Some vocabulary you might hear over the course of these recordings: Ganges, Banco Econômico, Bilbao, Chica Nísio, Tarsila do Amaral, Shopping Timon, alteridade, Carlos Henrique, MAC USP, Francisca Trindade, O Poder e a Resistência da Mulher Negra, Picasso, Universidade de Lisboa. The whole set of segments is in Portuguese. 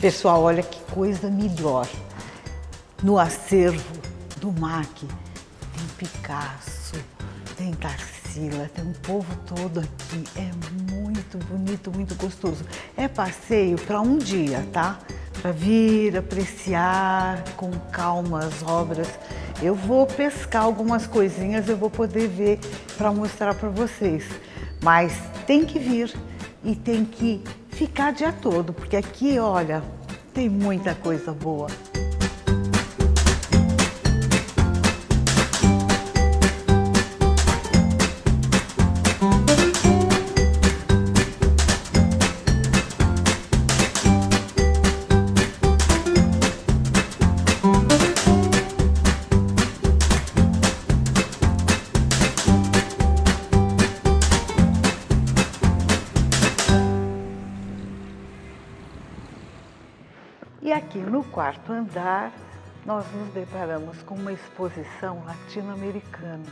Pessoal, olha que coisa melhor. No acervo do MAC tem Picasso, tem Tarsila, tem um povo todo aqui. É muito bonito, muito gostoso. É passeio para um dia, tá? Para vir apreciar com calma as obras. Eu vou pescar algumas coisinhas, eu vou poder ver para mostrar para vocês. Mas tem que vir e tem que ficar o dia todo, porque aqui, olha, tem muita coisa boa. E aqui no quarto andar, nós nos deparamos com uma exposição latino-americana.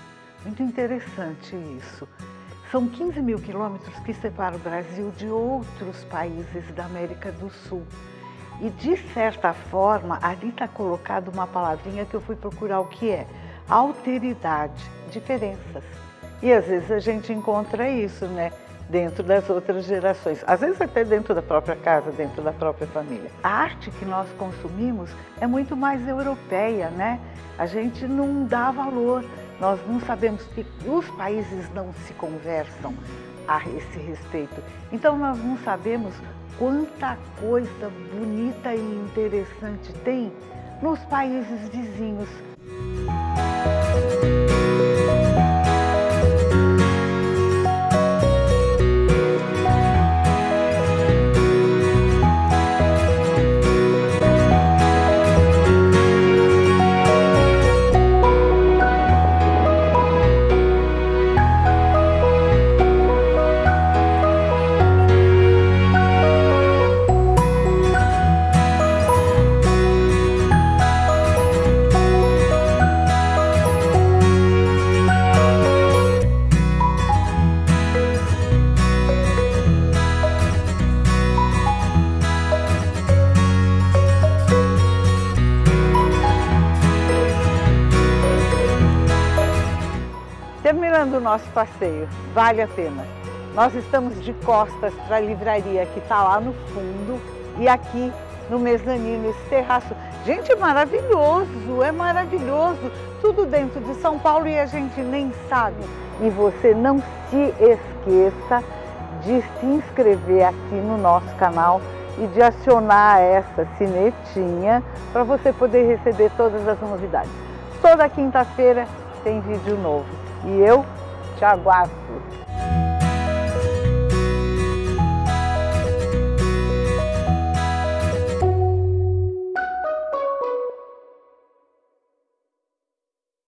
Muito interessante isso. São 15 mil quilômetros que separam o Brasil de outros países da América do Sul. E, de certa forma, ali está colocada uma palavrinha que eu fui procurar o que é. Alteridade, diferenças. E, às vezes, a gente encontra isso, né? Dentro das outras gerações, às vezes até dentro da própria casa, dentro da própria família. A arte que nós consumimos é muito mais europeia, né? A gente não dá valor, nós não sabemos que os países não se conversam a esse respeito. Então nós não sabemos quanta coisa bonita e interessante tem nos países vizinhos. Terminando o nosso passeio, vale a pena. Nós estamos de costas para a livraria que está lá no fundo e aqui no mezanino, esse terraço. Gente, maravilhoso, é maravilhoso. Tudo dentro de São Paulo e a gente nem sabe. E você não se esqueça de se inscrever aqui no nosso canal e de acionar essa sinetinha para você poder receber todas as novidades. Toda quinta-feira tem vídeo novo. E eu te aguardo.